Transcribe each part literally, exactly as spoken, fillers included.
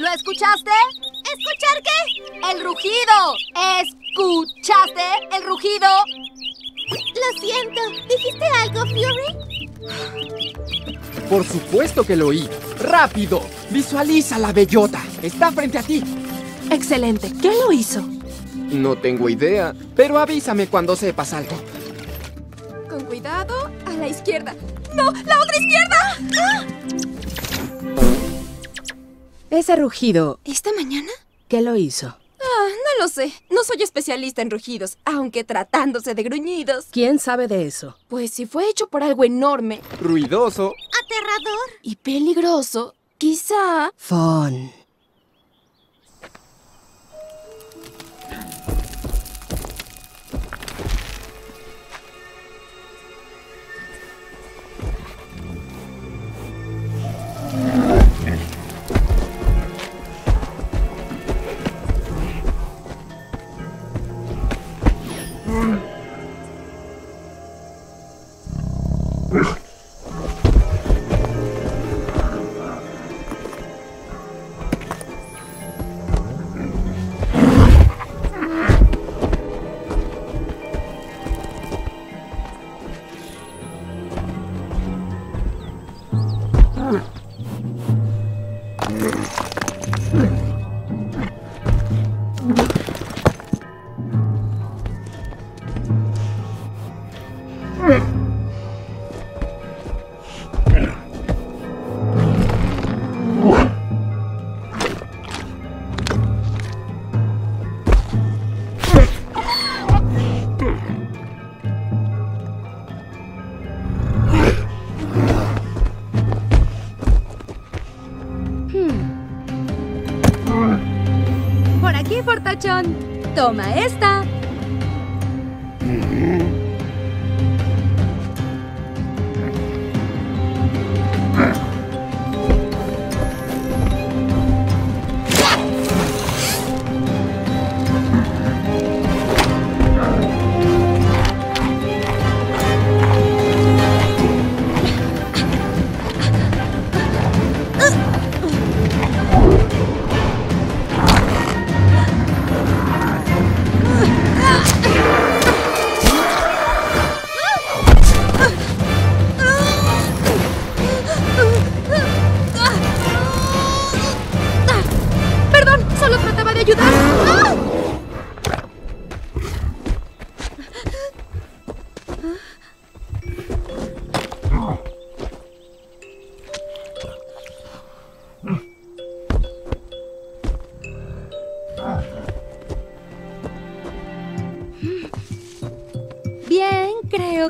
¿Lo escuchaste? ¿Escuchar qué? ¡El rugido! ¿Escuchaste el rugido? Lo siento. ¿Dijiste algo, Fiore? Por supuesto que lo oí. ¡Rápido! ¡Visualiza la bellota! ¡Está frente a ti! Excelente. ¿Qué lo hizo? No tengo idea, pero avísame cuando sepas algo. Con cuidado, a la izquierda. ¡No! ¡La otra izquierda! ¡Ah! Ese rugido... ¿Esta mañana? ¿Qué lo hizo? Ah, no lo sé. No soy especialista en rugidos, aunque tratándose de gruñidos. ¿Quién sabe de eso? Pues si fue hecho por algo enorme. Ruidoso. Aterrador. Y peligroso, quizá... Fawn. Chon, toma esta.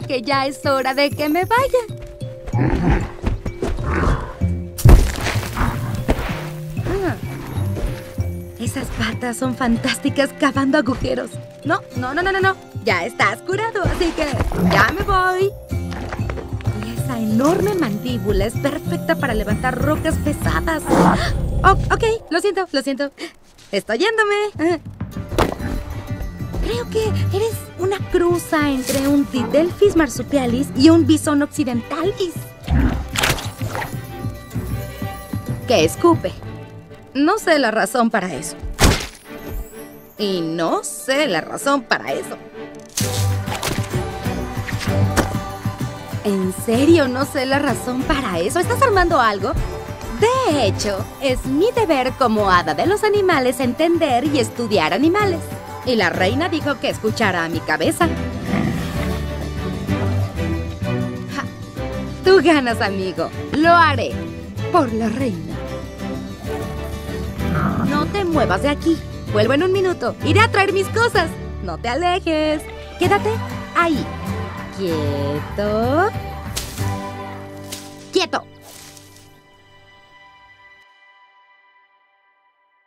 Que ya es hora de que me vaya. Ah, esas patas son fantásticas cavando agujeros. No, no, no, no, no, no. Ya estás curado, así que ya me voy. Y esa enorme mandíbula es perfecta para levantar rocas pesadas. Oh, ok, lo siento, lo siento. Estoy yéndome. Creo que eres una cruza entre un Didelphis marsupialis y un Bison occidentalis. Que escupe. No sé la razón para eso. Y no sé la razón para eso. ¿En serio no sé la razón para eso? ¿Estás armando algo? De hecho, es mi deber como hada de los animales entender y estudiar animales. Y la reina dijo que escuchara a mi cabeza. Ja. Tú ganas, amigo. Lo haré. Por la reina. No te muevas de aquí. Vuelvo en un minuto. Iré a traer mis cosas. No te alejes. Quédate ahí. Quieto. Quieto.